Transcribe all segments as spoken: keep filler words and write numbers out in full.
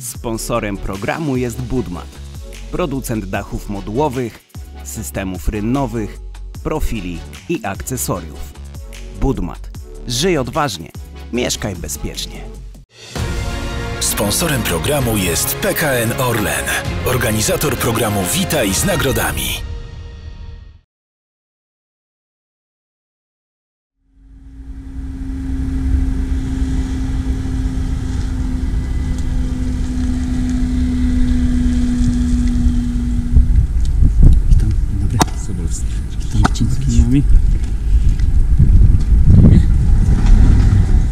Sponsorem programu jest Budmat, producent dachów modułowych, systemów rynnowych, profili i akcesoriów. Budmat. Żyj odważnie, mieszkaj bezpiecznie. Sponsorem programu jest P K N Orlen, organizator programu Witaj z nagrodami.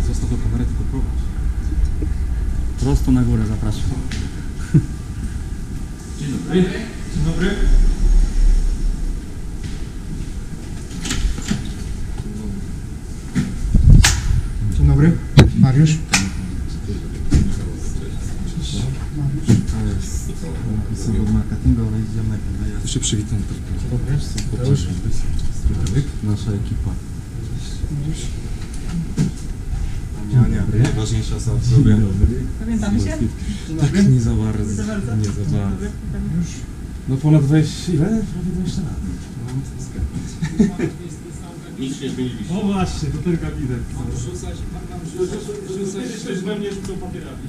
Został do kamerety próbować. Prosto na górę zapraszam. Dzień dobry. Dzień dobry. Dzień dobry. Mariusz. Jestem od marketingowej i jeszcze przywitam. Nasza ekipa. Ania, najważniejsza za sobie. Pamiętamy się? Tak, nie za bardzo. Nie za bardzo. Nie za bardzo. No ponad dwadzieścia, ile? Prawie dwadzieścia lat. Nic nie zmieniliście. O właśnie, to ten kabinet. Mam rzucać, mam rzucać. Rzucać we mnie rzucą papierami.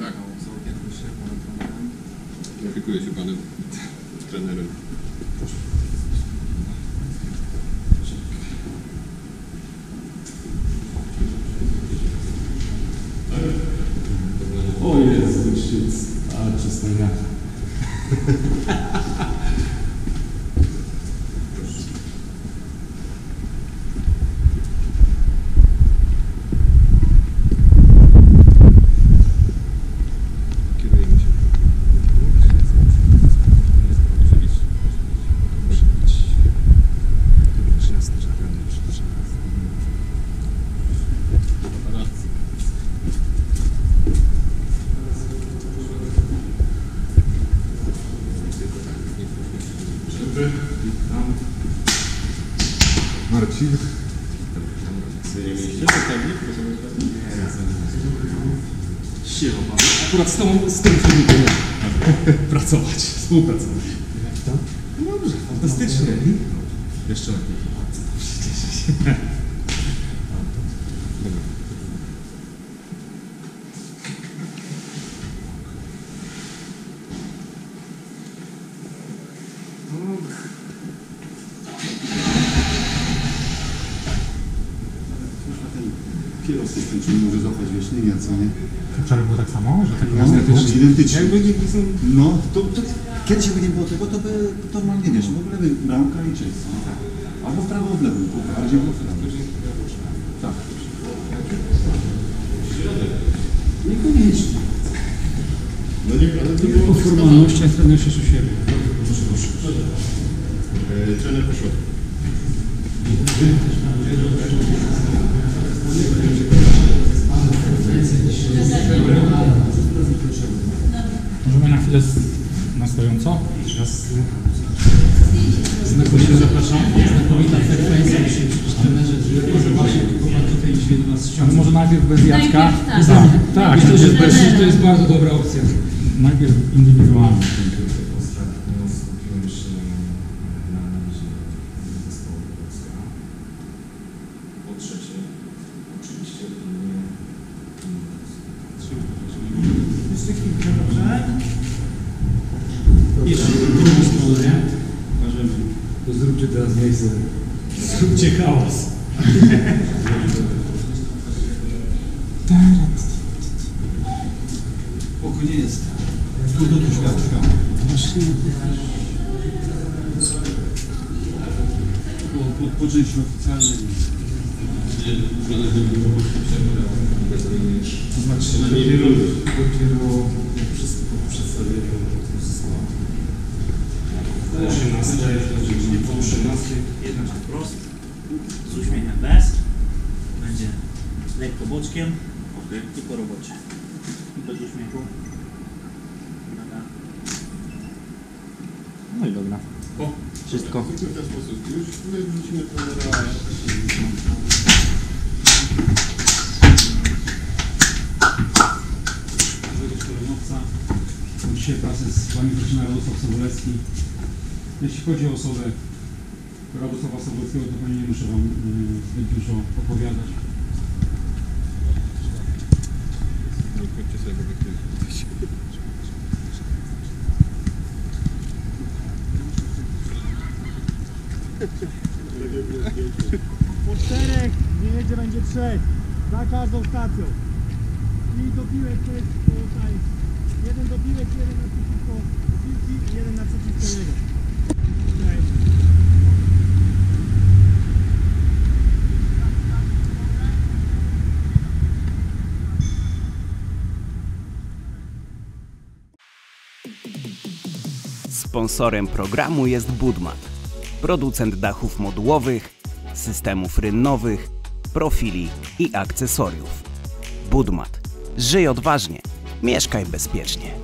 Tak. Opiekuję się panem trenerem. O Jezu, świec, ale czystą jaka. Marcin. Siema, akurat z tą, z tym filmikiem pracować, współpracować. Jak to? Dobrze, fantastycznie. Jeszcze lepiej. Kierowcy, czyli może złapać wieśnienia, co nie? Wczoraj było tak samo, że tak no, można też identycznie. Jakby nie było, no, to, to kiedyś by nie było tego, to by normalnie wiesz, w ogóle by bramka i czysto. Tak. Albo w prawo, w lewo, bardziej było w prawo. Tak. Niekoniecznie. No nie, ale to było formalności, a trener się siebie. Proszę, proszę. Trener poszedł. Możemy na chwilę na stojąco? Znakomicie zapraszam. Znakomita frekwencja w trenerze, że może właśnie tutaj dzisiaj do nas ściągnąć. Może najpierw bez Jacka? Tak, tak. Myślę, że to jest bardzo dobra opcja. Najpierw indywidualnie. Zróbcie teraz miejsce. Zróbcie chaos. Pokój nie jest. Tu do tu światła. Po części oficjalnej. To znaczy, że dopiero wszystko po przedstawieniu uzyskałem. Po osiemnastej, nie po osiemnastej, jednak wprost, z uśmiechem bez, będzie lekko boczkiem, okay. I po robocie. I bez uśmiechu. Dobra. No i dobra. O, wszystko. W ten sposób już wrócimy na... dzisiaj pracę z Wami zaczyna Radosław Sobolewski. Jeśli chodzi o osobę Radosława Sobolewskiego, to pewnie nie muszę Wam zbyt dużo opowiadać. Po czterech nie jedzie, będzie trzech. Za każdą stacją. I do piłek to jest tutaj. Jeden do piłek, jeden na przeciwko piłki i jeden na przeciwko niego. Sponsorem programu jest Budmat, producent dachów modułowych, systemów rynnowych, profili i akcesoriów. Budmat. Żyj odważnie, mieszkaj bezpiecznie.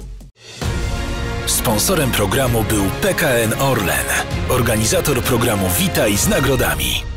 Sponsorem programu był P K N Orlen, organizator programu Witaj z nagrodami.